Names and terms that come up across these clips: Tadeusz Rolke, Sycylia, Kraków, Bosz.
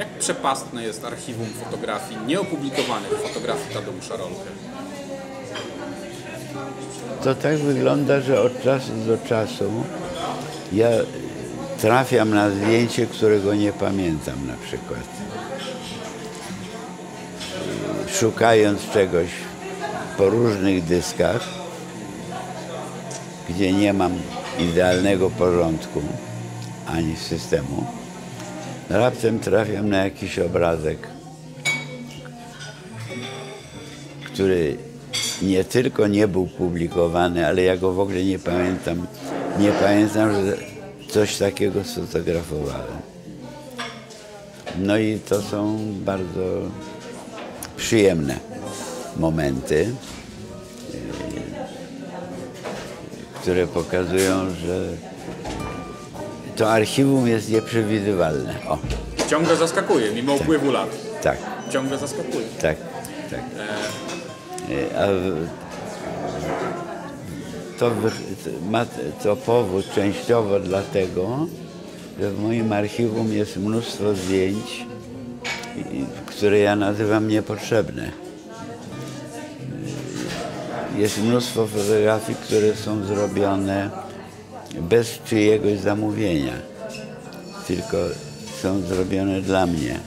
Jak przepastne jest archiwum fotografii, nieopublikowanych fotografii Tadeusza Rolke? To tak wygląda, że od czasu do czasu ja trafiam na zdjęcie, którego nie pamiętam na przykład. Szukając czegoś po różnych dyskach, gdzie nie mam idealnego porządku ani systemu, raptem trafiam na jakiś obrazek, który nie tylko nie był publikowany, ale ja go w ogóle nie pamiętam. Nie pamiętam, że coś takiego sfotografowałem. No i to są bardzo przyjemne momenty, które pokazują, że to archiwum jest nieprzewidywalne. O. Ciągle zaskakuje, mimo upływu lat. Tak. Ciągle zaskakuje. Tak, tak. A to ma to powód częściowo dlatego, że w moim archiwum jest mnóstwo zdjęć, które ja nazywam niepotrzebne. Jest mnóstwo fotografii, które są zrobione bez czyjegoś zamówienia, tylko są zrobione dla mnie.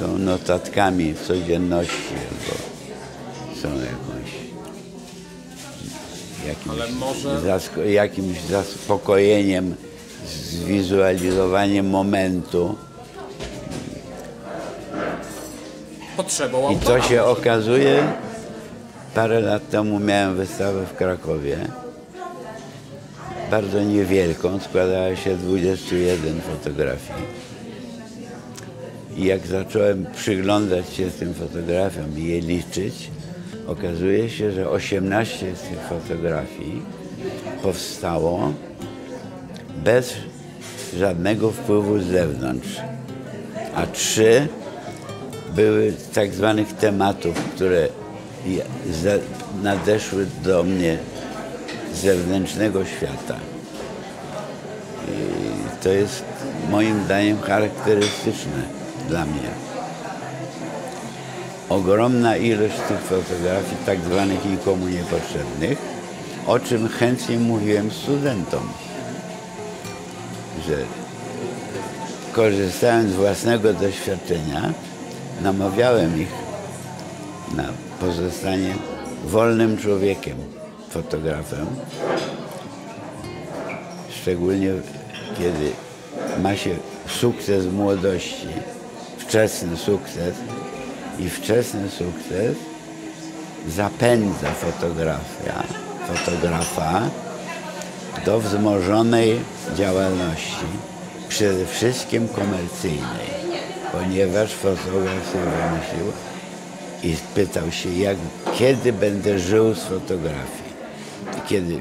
Są notatkami w codzienności, albo są jakimś zaspokojeniem, zwizualizowaniem momentu. I co się okazuje, parę lat temu miałem wystawę w Krakowie, bardzo niewielką, składała się 21 fotografii. I jak zacząłem przyglądać się tym fotografiom i je liczyć, okazuje się, że 18 z tych fotografii powstało bez żadnego wpływu z zewnątrz, a 3 były tak zwanych tematów, które nadeszły do mnie z zewnętrznego świata. I to jest moim zdaniem charakterystyczne dla mnie. Ogromna ilość tych fotografii, tak zwanych nikomu niepotrzebnych, o czym chętnie mówiłem studentom, że korzystając z własnego doświadczenia, namawiałem ich na pozostanie wolnym człowiekiem, fotografem, szczególnie kiedy ma się sukces młodości, wczesny sukces zapędza fotografa do wzmożonej działalności, przede wszystkim komercyjnej, ponieważ fotograf sobie wymyślił i pytał się, kiedy będę żył z fotografii. I kiedy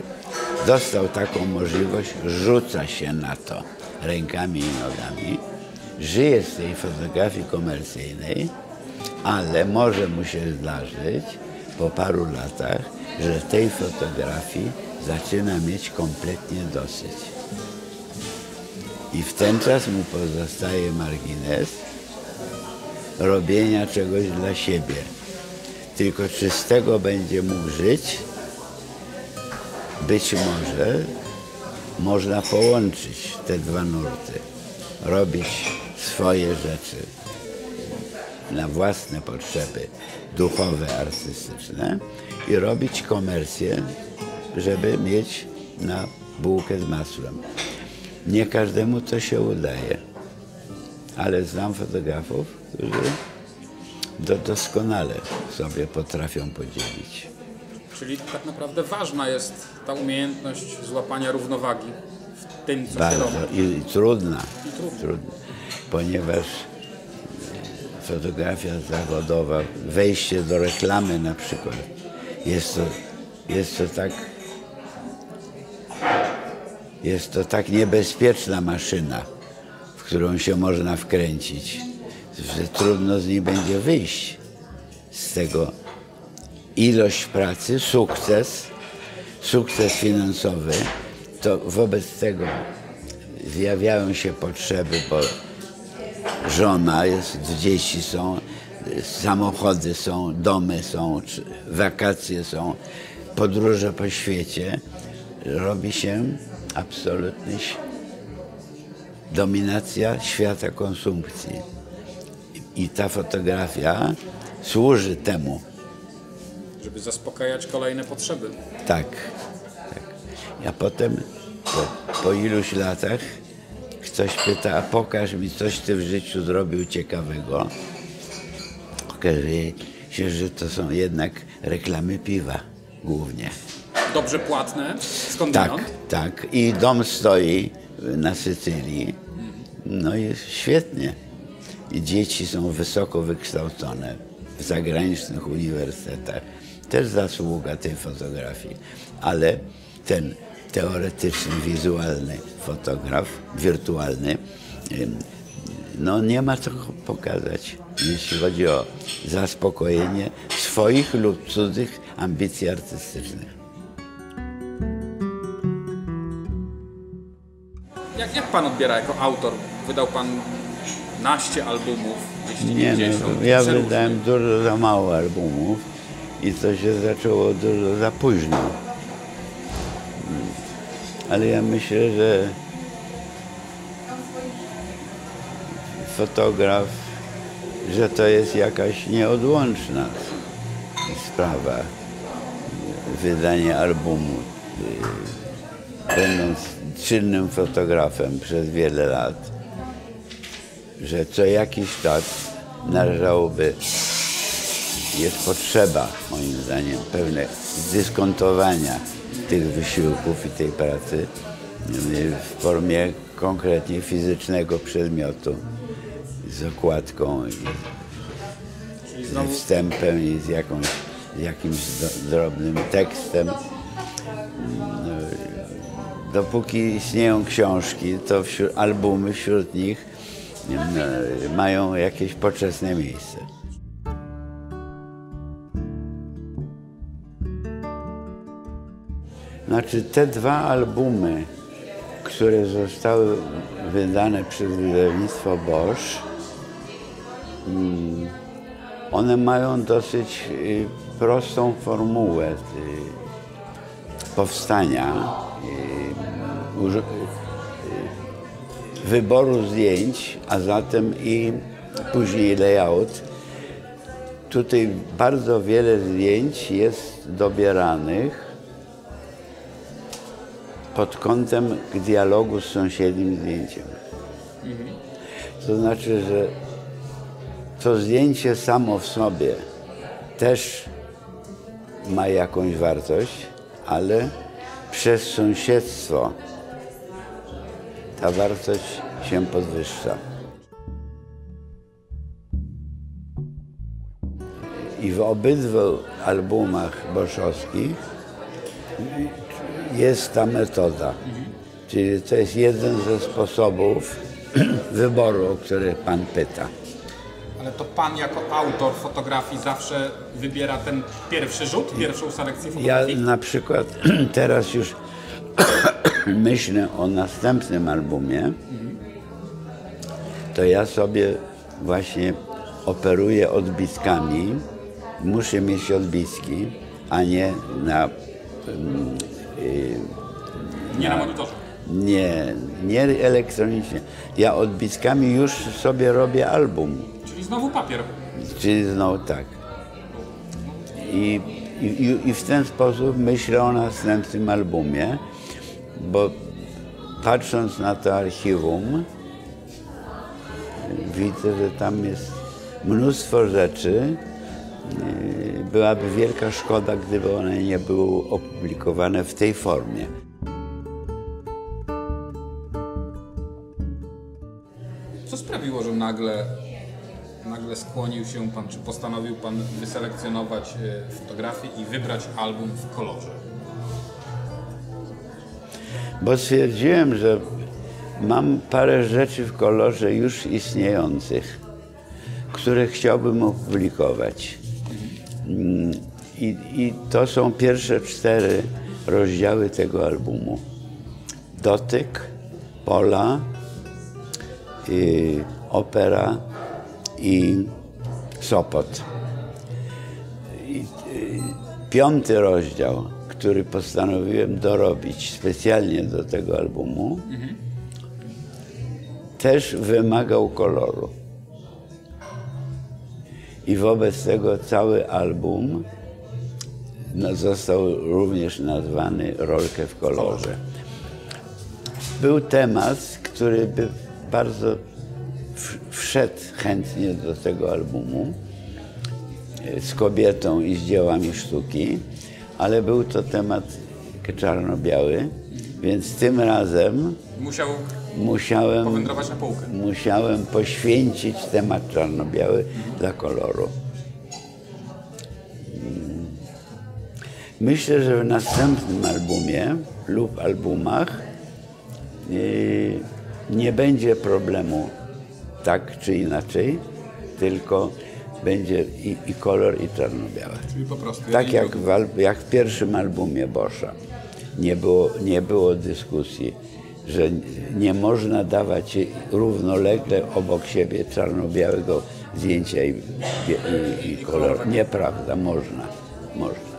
dostał taką możliwość, rzuca się na to rękami i nogami. Żyje z tej fotografii komercyjnej, ale może mu się zdarzyć po paru latach, że tej fotografii zaczyna mieć kompletnie dosyć. I w ten czas mu pozostaje margines robienia czegoś dla siebie. Tylko czy z tego będzie mógł żyć? Być może można połączyć te dwa nurty. Robić swoje rzeczy na własne potrzeby duchowe, artystyczne i robić komercję, żeby mieć na bułkę z masłem. Nie każdemu to się udaje, ale znam fotografów, którzy doskonale sobie potrafią podzielić. Czyli tak naprawdę ważna jest ta umiejętność złapania równowagi w tym, co się robi. I trudna, ponieważ fotografia zawodowa, wejście do reklamy na przykład, jest to tak niebezpieczna maszyna, w którą się można wkręcić, że trudno z niej będzie wyjść. Z tego ilość pracy, sukces sukces finansowy, to wobec tego zjawiają się potrzeby, bo żona jest, dzieci są, samochody są, domy są, wakacje są, podróże po świecie. Robi się absolutnie dominacja świata konsumpcji. I ta fotografia służy temu. Żeby zaspokajać kolejne potrzeby. Tak. A potem po iluś latach ktoś pyta, a pokaż mi, coś ty w życiu zrobił ciekawego. Okazuje się, że to są jednak reklamy piwa głównie. Dobrze płatne, skądinąd? Tak. I dom stoi na Sycylii. No i świetnie. I dzieci są wysoko wykształcone w zagranicznych uniwersytetach. Też zasługa tej fotografii. Ale ten teoretyczny, wizualny fotograf, wirtualny, no nie ma co pokazać, jeśli chodzi o zaspokojenie swoich lub cudzych ambicji artystycznych. Jak pan odbiera jako autor? Wydał pan naście albumów, jeśli nie 50. Ja wydałem dużo za mało albumów i to się zaczęło dużo za późno. Ale ja myślę, że fotograf, że to jest jakaś nieodłączna sprawa, wydanie albumu. Będąc czynnym fotografem przez wiele lat, że co jakiś czas należałoby, jest potrzeba, moim zdaniem, pewne zdyskontowania tych wysiłków i tej pracy w formie konkretnie fizycznego przedmiotu z okładką, i ze wstępem i z jakimś drobnym tekstem. Dopóki istnieją książki, to albumy wśród nich mają jakieś poczesne miejsce. Znaczy te dwa albumy, które zostały wydane przez wydawnictwo Bosz, one mają dosyć prostą formułę powstania, wyboru zdjęć, a zatem i później layout. Tutaj bardzo wiele zdjęć jest dobieranych pod kątem dialogu z sąsiednim zdjęciem. To znaczy, że to zdjęcie samo w sobie też ma jakąś wartość, ale przez sąsiedztwo ta wartość się podwyższa. I w obydwu albumach boszowskich jest ta metoda. Czyli to jest jeden ze sposobów wyboru, o który pan pyta. Ale to pan jako autor fotografii zawsze wybiera ten pierwszy rzut, pierwszą selekcję fotografii? Ja na przykład teraz już myślę o następnym albumie, to ja sobie właśnie operuję odbitkami. Muszę mieć odbitki, a nie na monitorze. Nie elektronicznie. Ja odbitkami już sobie robię album. Czyli znowu papier. Czyli znowu tak. I w ten sposób myślę o następnym albumie, bo patrząc na to archiwum, widzę, że tam jest mnóstwo rzeczy. Byłaby wielka szkoda, gdyby one nie były opublikowane w tej formie. Co sprawiło, że nagle skłonił się pan, czy postanowił pan wyselekcjonować fotografię i wybrać album w kolorze? Bo stwierdziłem, że mam parę rzeczy w kolorze już istniejących, które chciałbym opublikować. I to są pierwsze 4 rozdziały tego albumu. Dotyk, pola, opera i Sopot. Piąty rozdział, który postanowiłem dorobić specjalnie do tego albumu, też wymagał koloru. I wobec tego cały album został również nazwany Rolke w kolorze. Był temat, który by bardzo wszedł chętnie do tego albumu z kobietą i z dziełami sztuki, ale był to temat czarno-biały, więc tym razem musiałem powędrować na półkę. Musiałem poświęcić temat czarno-biały dla koloru. Myślę, że w następnym albumie lub albumach nie będzie problemu tak czy inaczej, tylko będzie i kolor, i czarno-białe. Czyli po prostu. Tak jak w pierwszym albumie Bosza. Nie było dyskusji, że nie można dawać równolegle obok siebie czarno-białego zdjęcia i koloru. Nieprawda, można.